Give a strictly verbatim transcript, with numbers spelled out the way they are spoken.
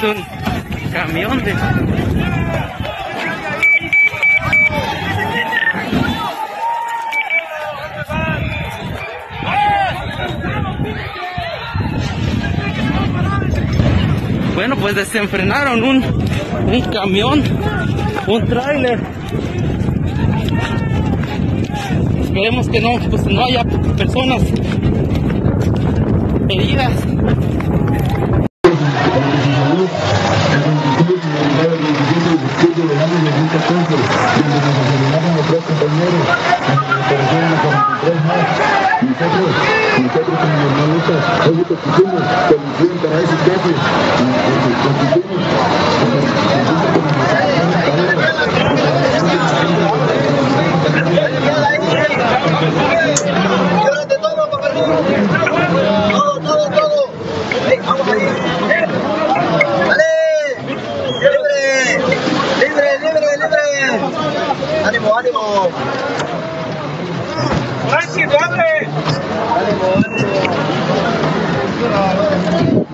es un camión de... Bueno, pues desenfrenaron un, un camión, un tráiler. Esperemos que no, pues no haya personas heridas. ¡Gracias, hombre!